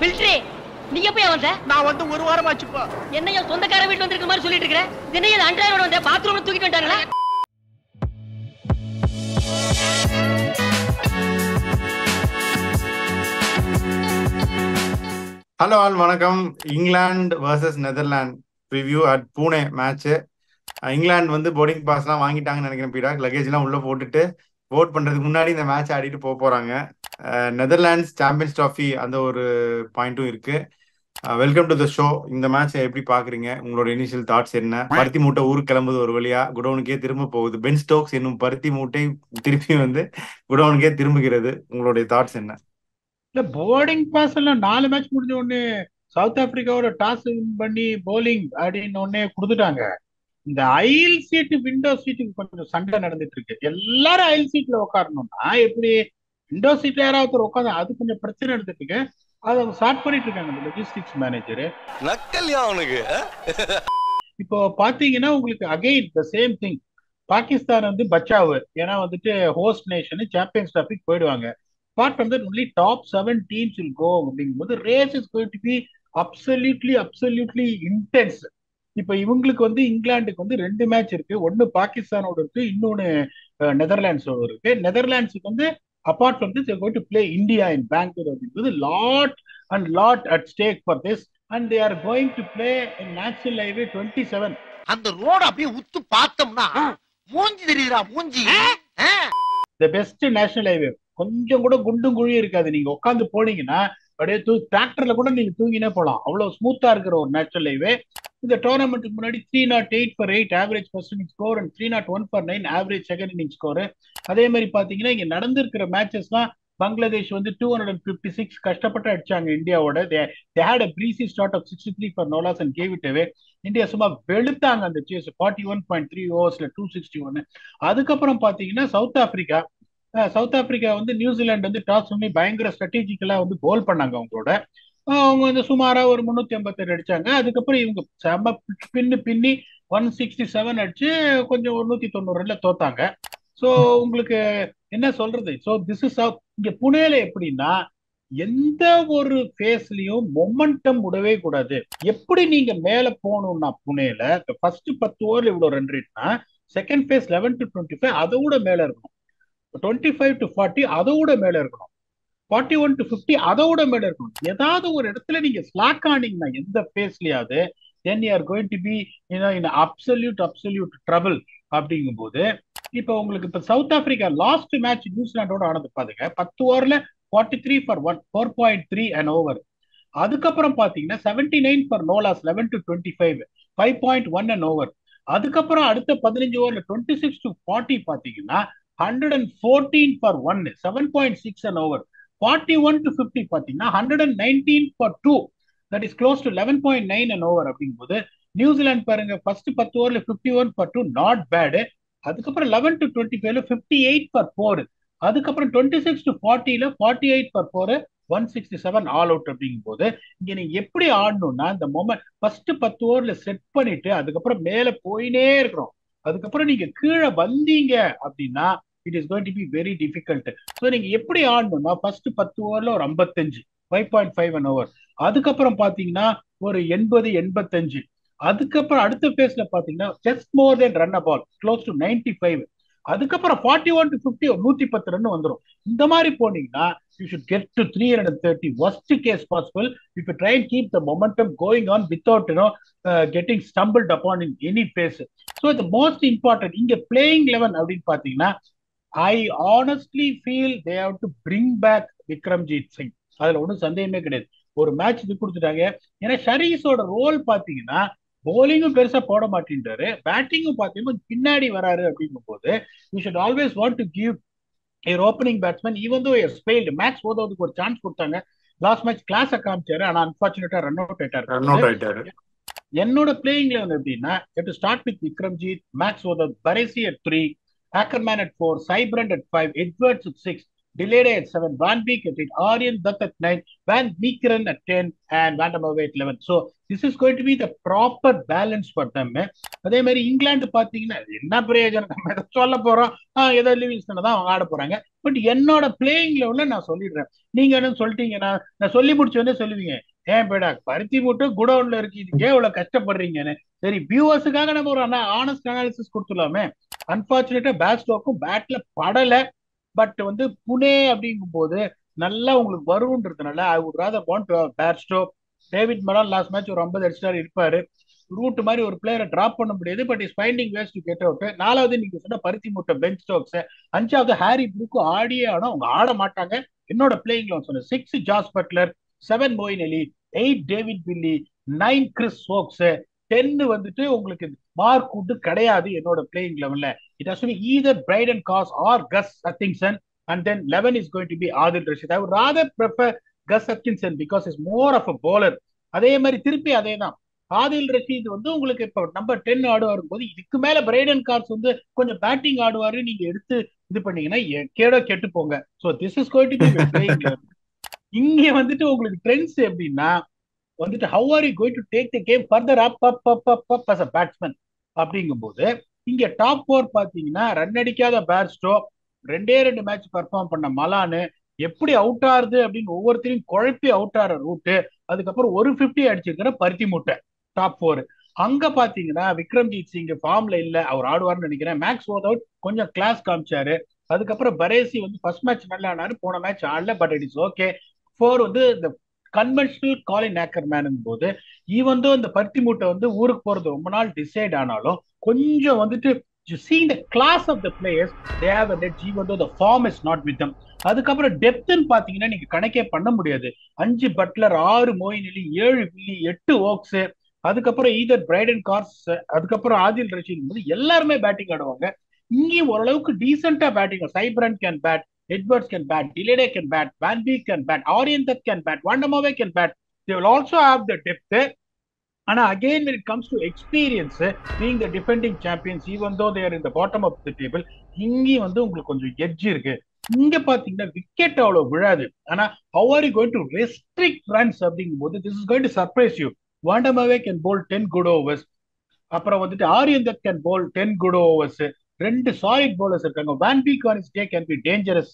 Filtry, you are there. Now, what the world watch you for? You know, you're on the carabin on the commercial integrate. Then you're on the bathroom to get done. Hello all, welcome. England versus Netherlands preview at Pune match. England vandu boarding pass la vaangitaanga nenikiren pira luggage la ulla potutte vote pandradhukku munadi indha match aadittu poporanga. Netherlands Champions Trophy and oru pointum irukku. Welcome to the show. Indha match eppadi paakringa, ungaloda initial thoughts enna? Percy Mutter oor kelambudhu oru valiya godown ke thirumba povudhu. Ben Stokes ennum Percy Mutter thirumbi vandu godown ke thirumbugirathu. Ungaloda thoughts enna? The boarding pass alla 4 match mudinjone South Africa oru toss win panni bowling adin onne kudutanga. இந்த அயில் சீட்டு window சீட்டுக்கு கொஞ்சம் சண்டை நடந்துட்டு இருக்கு. எல்லாரும் அயில் சீட்ல உட்காரணும்னா எப்படி விண்டோ சீட்ல யாராவது உட்காந்து அது கொஞ்சம் பிரச்சனை நடந்துட்டு இருக்கு. அதை அவங்க ஷார்ட் பண்ணிட்டு இருக்காங்க லொஜிஸ்டிக்ஸ் மேனேஜரு. நக்கல்யா அவனுக்கு. இப்போ பாத்தீங்கன்னா உங்களுக்கு again the same thing. Pakistan வந்து பச்சாவு, ஏன்னா வந்துட்டு ஹோஸ்ட் நேஷன் சாம்பியன்ஸ் டிராபிக் போயிடுவாங்க. பார்ட் வந்து only top 7 teams will go அப்படிங்கும்போது race is going to be absolutely intense. இப்ப இவங்களுக்கு வந்து இங்கிலாந்துக்கு வந்து 2 மேட்ச் இருக்கு. ஒன்னு பாகிஸ்தானோட இருக்கு, இன்னொன்னு நெதர்லாண்ட்ஸோட இருக்கு. நெதர்லாண்ட்ஸுக்கு வந்து apart from this they are going to play India in Bangalore அப்படிங்கிறது lot at stake for this and they are going to play in national highway 27. அந்த ரோட அப்படியே உத்து பார்த்தோம்னா மூஞ்சி தெரியுதா மூஞ்சி. தி பெஸ்ட் நேஷனல் ஹைவே, கொஞ்சம் கூட குண்டும் குழியும் இருக்காது. நீங்க உட்காந்து போனீங்கன்னா அப்படியே டிராக்டர்ல கூட நீங்க தூங்கினே போகலாம், அவ்வளவு ஸ்மூத்தா இருக்கிற ஒரு நேஷனல் ஹைவே. இந்த டோர்னமெண்ட்டுக்கு முன்னாடி 308 for 8 average first inning score and 301 for 9 average second inning score. அதே மாதிரி பாத்தீங்கன்னா இங்க நடந்திருக்கிற மேட்சஸ்லாம் பங்களாதேஷ் வந்து 256 கஷ்டப்பட்டு அடிச்சாங்க இந்தியாவோட. They had a breezy start of 63 for no loss and gave it away. India சும்மா வெளுத்தாங்க அந்த சேஸ் 41.3 overs 261. அதுக்கப்புறம் பாத்தீங்கன்னா சவுத் ஆப்பிரிக்கா வந்து நியூசிலாந்து வந்து டாஸ் பண்ணி பயங்கர ஸ்ட்ராட்டஜிக்கலா வந்து போல் பண்ணாங்க. அவங்க வந்து சுமாரா ஒரு 357 அடிச்சாங்க. அதுக்கப்புறம் இவங்க செம பின்னி 167 அடிச்சு கொஞ்சம் 190 ரன்ல தோத்தாங்க. ஸோ உங்களுக்கு என்ன சொல்றது, ஸோ திஸ் இஸ் இங்க புனேல எப்படின்னா எந்த ஒரு ஃபேஸ்லயும் மொமெண்டம் விடவே கூடாது. எப்படி நீங்க மேல போகணும்னா புனேல ஃபர்ஸ்ட் 10 ஓவர்ல இவ்வளவு ரன் ரேட்னா செகண்ட் ஃபேஸ் 11 to 25 அதை விட மேல இருக்கணும், 25 to 40 அதை விட மேல இருக்கணும், 41 to 50 அதோட மேல இருக்கும். ஏதாவது ஒரு இடத்துல நீங்க ஸ்லாக் ஆனீங்கன்னா எந்த ஃபேஸ்லயாவது then you are going to be in absolute trouble அப்படிங்கும் போது இப்போ உங்களுக்கு இப்போ சவுத் ஆப்பிரிக்கா லாஸ்ட் மேட்ச் நியூசிலாண்டோட ஆனது பாருங்க, 10 ஓவர்ல 43 for 1 4.3 அண்ட் ஓவர். அதுக்கப்புறம் பாத்தீங்கன்னா 79 for no loss 11 to 25 5.1 and over. அதுக்கப்புறம் அடுத்த 15 ஓவர்ல 26 to 40 பாத்தீங்கன்னா 114 for 1 7.6 அண்ட் ஓவர். 41 to 50 பாத்தீங்கன்னா 119 for 2 that is close to 11.9 and over அப்படிங்கும்போது நியூசிலாந்து பாருங்க ஃபர்ஸ்ட் 10 ஓவர்ல 51 for 2 நாட் பேடு. அதுக்கப்புறம் 11 to 25ல 58 for 4. அதுக்கப்புறம் 26 to 40ல 48 for 4 167 ஆல் அவுட். அப்படிங்கும்போது இங்க நீங்க எப்படி ஆடணும்னா இந்த மொமெண்ட் ஃபர்ஸ்ட் 10 ஓவர்ல செட் பண்ணிட்டு அதுக்கப்புறம் மேல போயினே இருக்கிறோம். அதுக்கப்புறம் நீங்க கீழே வந்தீங்க அப்படின்னா it is going to be very difficult. So நீங்க எப்படி ஆடணும்னா ஃபர்ஸ்ட் 10 ஓவர்ல ஒரு 55 5.5 அண்ட் ஓவர். அதுக்கப்புறம் பாத்தீங்கன்னா ஒரு 80 85. அதுக்கப்புறம் அடுத்த பேஸ்ல பாத்தீங்கன்னா just more than run a ball close to 95. அதுக்கப்புறம் 41 to 50 110 ரன் வந்துடும். இந்த மாதிரி போனீங்கன்னா you should get to 330 worst case possible if you try and keep the momentum going on without getting stumbled upon in any phase. So the most important இங்க playing 11 அப்படின்னு பாத்தீங்கன்னா I honestly feel they have to bring back Vikramjeet Singh. அதுல ஒன்றும் சந்தேகமே கிடையாது. ஒரு match இது கொடுத்துட்டாங்க. ஏன்னா ஷரீஸோட ரோல் பாத்தீங்கன்னா போலிங்கும் பெருசா போட மாட்டேன்றாரு, பேட்டிங்கும் பாத்தீங்கன்னா பின்னாடி வராரு. அப்படிங்கும் போது you should always want to give your opening batsman even though he has failed. Max Wadao ஒரு சான்ஸ் கொடுத்தாங்க லாஸ்ட் மேட்ச், கிளாஸை காமிச்சாரு, ஆனா அன்பார்ச்சுனேட்டா ரன் அவுட் ஆயிட்டாரு. என்னோட பிளேயிங் லெவன் எப்படின்னா start with Vikramjit, Max O'Dowd, Barresi at 3, Hackerman at 4, Sybrand at 5, Edwards at 6, De Leede at 7, Van Beek at 8, Aryan Dutt at 9, Van Meekeren at 10, and Van der Merwe at 11. So, this is going to be the proper balance for them. That's why England is not but you are not playing level. You are not playing. But when the Pune I would rather want to have Bairstow. David Malan last match or Amber star route Mari or player drop on him, but he's finding ways to get out. 4th inning is Percy Mutter, Ben Stokes. 5th Harry Brook, not playing loans. 6th Josh Butler, 7th Moinley, 8th David Willey, 9th Chris Sokes. 10 Mark Wood Kadayadi not playing level. It has to be either Brydon Carse or Gus Atkinson, and then 11 is going to be Adil Rashid. I would rather prefer Gus Atkinson because he's more of a bowler. Adhe mari thirupi adhe dhaan. Adil Rashid vandu ungalku ipo number 10 aaduvar bodu idukku mela Brydon Carse vandu konja batting aaduvaru neenga eduthu idu panningena kedo kettu ponga. So this is going to be playing. Inge vandu ungalku trends eppdina vandu how are you going to take the game further up as a batsman abdingumbodhu inge top 4 pathina run adikada Bairstow rendu match perform panna Malan எப்படி out ஆறுது அப்படின்னு ஒவ்வொருத்தரையும் குழப்பி out ஆற root. அதுக்கப்புறம் 150 அடிச்சிருக்கிற பருத்தி மூட்டை top 4. அங்க பாத்தீங்கன்னா விக்ரம்ஜீத் சிங் ஃபார்ம்ல இல்ல, அவர் ஆடுவார்னு நினைக்கிறேன். மேக்ஸ் வாதவுட் கொஞ்சம் கிளாஸ் காமிச்சாரு. அதுக்கப்புறம் பரேசி வந்து ஃபர்ஸ்ட் மேட்ச் நல்லா ஆனாரு, போன மேட்ச் ஆடல, பட் இட் இஸ் ஓகே. 4 வந்து இந்த கன்வென்ஷனல் காலின் ஆக்கர்மேன் போது ஈவன் தோ இந்த பருத்தி மூட்டை வந்து ஊருக்கு போறது ரொம்ப நாள் டிசைட் ஆனாலும் கொஞ்சம் வந்துட்டு you see the class of the players they have a edge even though the form is not with them. Adukapra depth nu pathina neenga kanake panna mudiyadhu. 5 Butler, 6 Moinley, 7 Willey, 8 Woakes, adukapra either Brydon Carse, adukapra Adil Rashid modu ellarume batting aduvanga. Inge oralavukku decent ah batting. Sybrand can bat, Edwards can bat, De Leede can bat, Van Beek can bat, Aryan Dutt can bat, Van der Merwe can bat. They will also have the depth. And again, when it comes to experience, being the defending champions, even though they are in the bottom of the table, ingi vandu ungalku konjam edge irukku. Inga pathina wicket avlo viladhu. And how are you going to restrict runs abdingumbodhu? This is going to surprise you. Van der Merwe can bowl 10 good overs. Apra vandu Aryan Dutt can bowl 10 good overs. Rendu solid bowlers irukanga. Van Beek on his day can be dangerous.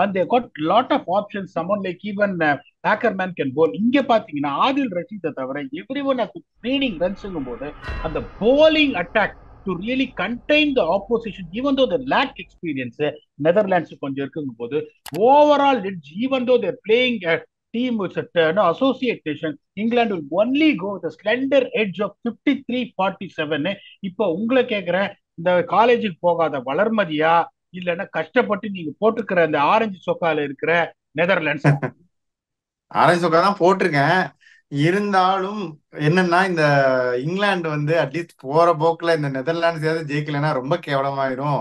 And they got lot of options. Someone like even Hackerman can bowl. Inge pathina Adil Rashid thavara everyone has been feeding runs ingumbodhu, and the bowling attack to really contain the opposition, even though they lack experience. Netherlands konja irukkumbodhu overall edge, even though they're playing a team with an associate nation, England will only go with a slender edge of 53-47. Ipo ungala kekra the college ku pogada valarmadiya illana kashtappattu neenga potukra and orange sokala irukra Netherlands. ஆரஞ்சுக்காதான் போட்டிருக்கேன். இருந்தாலும் என்னன்னா இந்த இங்கிலாந்து வந்து at least போற போக்குல இந்த Netherlands ஏதாவது ஜெயிக்கலன்னா ரொம்ப கேவலமாயிரும்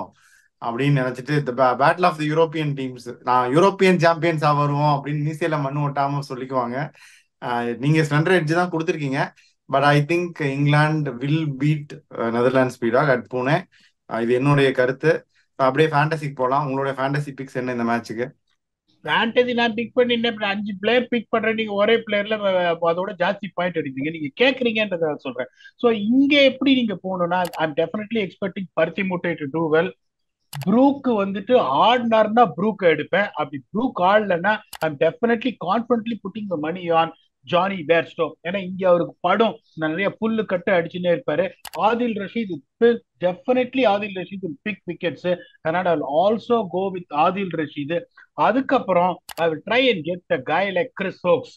அப்படின்னு நினைச்சிட்டு இந்த battle of the European teams நான் யூரோப்பியன் சாம்பியன்ஸா வருவோம் அப்படின்னு நீசியில மண்ணு ஒட்டாம சொல்லிக்குவாங்க. நீங்க ஸ்லண்டர் எட்ஜ் தான் கொடுத்துருக்கீங்க, but I think England will beat Netherlands பீடாக் அட் பூனே. இது என்னுடைய கருத்து. அப்படியே ஃபேண்டசிக்கு போகலாம். உங்களுடைய ஃபேண்டசி பிக்ஸ் என்ன இந்த மேட்சுக்கு? ஃபேண்டசி நான் பிக் பண்ணிட்டேன். 5 பிளேயர் பிக் பண்றேன். நீங்க ஒரே பிளேயர்ல அதோட ஜாஸ்தி பாயிண்ட் அடிக்கிறீங்க. நீங்க கேட்குறீங்கன்றத சொல்றேன். ஸோ இங்க எப்படி நீங்க போகணும்னா ஐம் டெஃபினெட்லி எக்ஸ்பெக்டிங் பருத்தி மூட்டை டு டூ வெல். ப்ரூக்கு வந்துட்டு ஆடினார்னா ப்ரூக் எடுப்பேன். அப்படி ப்ரூக் ஆடலன்னா I'm definitely confidently putting the money on Jonny Bairstow. ஏன்னா இங்க அவருக்கு படம் நிறைய புல்லு கட்டு அடிச்சுன்னே இருப்பாரு. Adil Rashid definitely Adil Rashid pick wickets. அதனால I will also go with Adil Rashid. அதுக்கப்புறம் I will try and get the guy like Chris Woakes.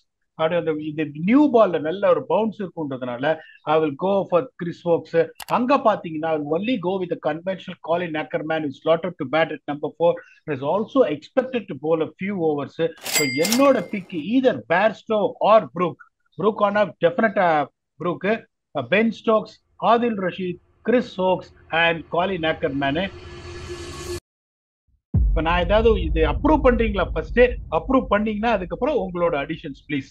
இந்த நியூ பால்ல நல்ல ஒரு பவுன்ஸ் இருக்குன்றதுனால I will go for Chris Woakes. அங்க பாத்தீங்கன்னா I will only go with conventional Colin Ackermann is slotted to bat at number 4 is also expected to bowl a few overs. So என்னோட pick either Bairstow or Brook. Brook ஆனா டெஃபினட்டா Brook, Ben Stokes, Adil Rashid, Chris Woakes and Colin Ackermann. இப்போ நான் ஏதாவது இது approve பண்றீங்களா? First approve பண்ணீங்கன்னா அதுக்கப்புறம் உங்களோட அடிஷன்ஸ் ப்ளீஸ்.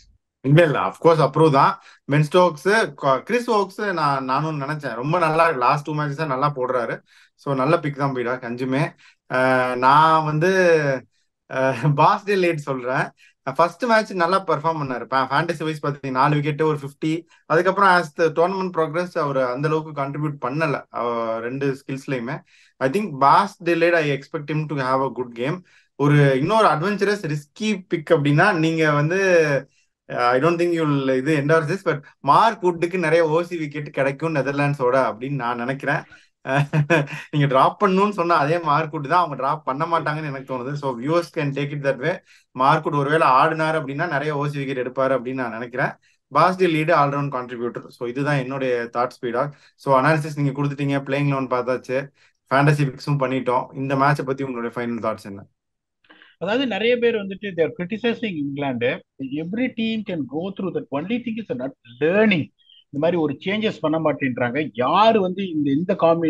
இல்லை இல்லை, அஃப்கோர்ஸ் அப்ரூவ் தான். பென் ஸ்டோக்ஸ், கிறிஸ் ஓக்ஸ் நானும் நினைச்சேன். ரொம்ப நல்லா லாஸ்ட் 2 மேட்சஸ் தான் நல்லா போடுறாரு. ஸோ நல்ல பிக் தான் போயிடா கஞ்சுமே. நான் வந்து பாஸ்டே லேட் சொல்றேன். ஃபர்ஸ்ட் மேட்ச் நல்லா பெர்ஃபார்ம் பண்ணாரு. ஃபேண்டசி வைஸ் பார்த்தீங்கன்னா 4 விக்கெட் ஒரு 50. அதுக்கப்புறம் ஆஸ் த டோர்னமெண்ட் ப்ரோக்ரஸ் அவர் அந்த அளவுக்கு கான்ட்ரிபியூட் பண்ணல 2 ஸ்கில்ஸ்லயுமே. I think paste late I expect him to have a good game. ஒரு இன்னொரு அட்வென்ச்சரஸ் ரிஸ்கி பிக் அப்படின்னா நீங்க வந்து ஐ டோன்ட் திங்க் யூ இது என்டார்ஸ், பட் மார்க் வுட்டுக்கு நிறைய ஓசி விக்கெட் கிடைக்கும் நெதர்லாண்ட்ஸோட அப்படின்னு நான் நினைக்கிறேன். நீங்க டிராப் பண்ணணும்னு சொன்னா அதே மார்க் வுட் தான், அவங்க டிராப் பண்ண மாட்டாங்கன்னு எனக்கு தோணுது. So viewers can take it that way. Mark Wood ஒருவேளை ஆடினார் அப்படின்னா நிறைய ஓசி விக்கெட் எடுப்பாரு அப்படின்னு நான் நினைக்கிறேன். Bas de Leede all round contributor. So இதுதான் என்னுடைய தாட் ஸ்பீடா. ஸோ அனாலிசிஸ் நீங்க கொடுத்துட்டீங்க, பிளேயிங் லெவன் பார்த்தாச்சு, ஃபேண்டசி பிக்ஸும் பண்ணிட்டோம். இந்த மேட்சை பத்தி உங்களுடைய ஃபைனல் தாட்ஸ் என்ன? அதாவது நிறைய பேர் வந்துட்டு they are criticizing England. Every team can go through that. Only thing is not learning. இந்த மாதிரி ஒரு சேஞ்சஸ் பண்ண மாட்டேன்றாங்க. யார் வந்து இந்த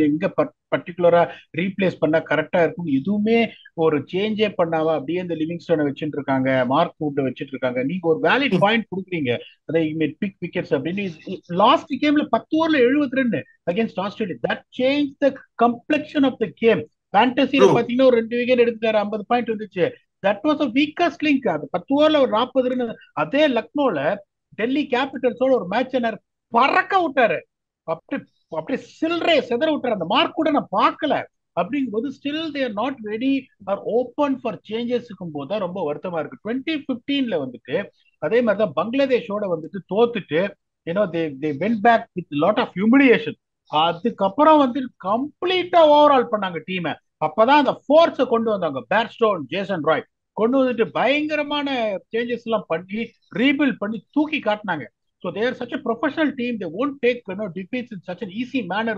எங்க பர்டிகுலரா ரீப்ளேஸ் பண்ணா கரெக்டா இருக்கும், எதுவுமே ஒரு சேஞ்சே பண்ணாவா அப்படியே இந்த லிவிங்ஸ்டோனை வச்சுட்டு இருக்காங்க, மார்க் வுட்டை வச்சுட்டு இருக்காங்க. நீங்க ஒரு வேலிட் பாயிண்ட் கொடுக்குறீங்க, அதை பிக் விக்கெட்ஸ் அப்படின்னு. லாஸ்ட் கேம்ல 10 ஓவர்ல 72 against Australia. That change the complexion of the game. ஃபேண்டசியில பாத்தீங்கன்னா ஒரு 2 விக்கெட் எடுத்துட்டாரு, 50 பாயிண்ட் வந்துச்சு. That was a weakest link. அது 10 ஓவர்ல ஒரு 40. அதே லக்னோல டெல்லி கேபிட்டல்ஸோட ஒரு மேட்ச் பறக்க விட்டாரு, அப்படியே சில்லறை செதற விட்டாரு. அந்த மார்க் கூட நான் பார்க்கல அப்படிங்கும் போது still they're not ready or open for changes இருக்கும் போது தான் ரொம்ப வருத்தமா இருக்கு. 2015ல வந்துட்டு அதே மாதிரிதான் பங்களாதேஷோட வந்துட்டு தோத்துட்டு went back with lot of humiliation. அதுக்கப்புறம் வந்து கம்ப்ளீட்டா ஓவரால் பண்ணாங்க டீமை. அப்பதான் அந்த ஃபோர்ஸை கொண்டு வந்தாங்க பேர்ஸ்டோ, ஜேசன் ராய் கொண்டு வந்துட்டு பயங்கரமான சேஞ்சஸ் எல்லாம் பண்ணி ரீபில்ட் பண்ணி தூக்கி காட்டினாங்க. So they are such a professional team, they won't take defeats in such an easy manner.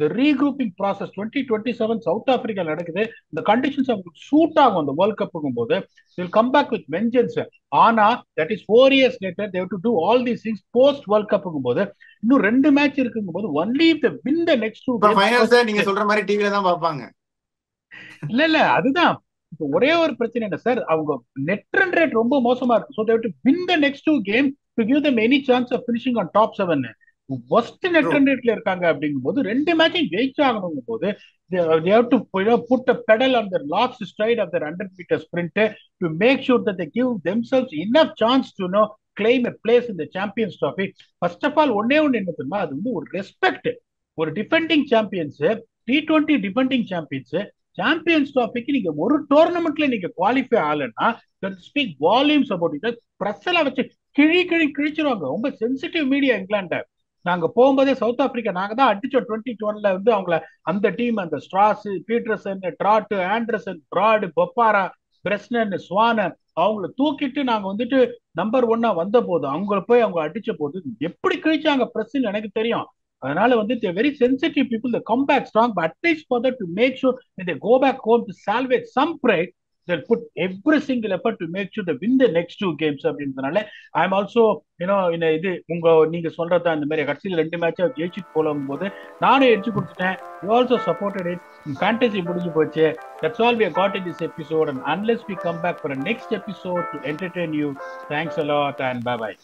The regrouping process 2027 South Africa நடக்குது. The conditions are suit ஆகும் அந்த World Cup போது. They will come back with vengeance. ஆனா that is 4 years later they have to do all these things post World Cup போது. இன்னும் 2 match இருக்கும்போது only if they win the next 2 finals நீங்க சொல்ற மாதிரி டிவில தான் பாப்பாங்க. இல்ல அதுதான் ஒரே ஒரு பிரச்சனை என்ன சார், அவங்க நெட் ரன் ரேட் ரொம்ப மோசமா இருக்கு. So they have to win the next 2 games to give them any chance of finishing on top 7. Worst net run rateல இருக்காங்க அப்படிங்கும் போது 2 மேட்சும் ஜெயிச்சு ஆகணுங்கும் போது they have to put a pedal on their last stride of their 100-meter sprint to make sure that they give themselves enough chance to claim a place in the Champions Trophy. First of all, ஒண்ணே என்ன தெரியுமா, அது வந்து ஒரு respect. ஒரு defending champions, T20 defending champions, champions ட்ராஃபிக்கு நீங்க ஒரு டோர்னமெண்ட்ல நீங்க குவாலிஃபை ஆகலன்னா ஸ்பீக் வால்யூம்ஸ் அபவுட் இட். பிரஸ்ஸெல்லாம் வச்சு கிழிச்சிருவாங்க. ரொம்ப சென்சிட்டிவ் மீடியா இங்கிலாண்டை. நாங்க போகும்போதே சவுத் ஆப்பிரிக்கா நாங்க தான் அடிச்சோம் 2021ல வந்து அவங்கள. அந்த டீம் அந்த Strauss, Pietersen, Trott, Anderson, Broad, பொப்பாரா, Bresnan, Swann அவங்கள தூக்கிட்டு நாங்க வந்துட்டு நம்பர் 1-ஆ வந்த போது அவங்கள போய் அவங்க அடிச்ச போது எப்படி கிழிச்சாங்க பிரஸ்ன்னு எனக்கு தெரியும். அதனால வந்து they are very sensitive people. They come back strong, but at least for that to make sure when they go back home to salvage some pride, they'll put every single effort to make sure they win the next 2 games அப்படின்றதுனால I am also இது நீங்க சொல்றதா இந்த மாதிரி கட்சியில் 2 மேட்சா ஜெயிச்சுட்டு போலங்கும் போது நானும் எடிச்சு கொடுத்துட்டேன். You also supported it. Fantasy முடிஞ்சு போச்சு. That's all we have got in this episode, and unless we come back for a next episode to entertain you, thanks a lot and bye bye.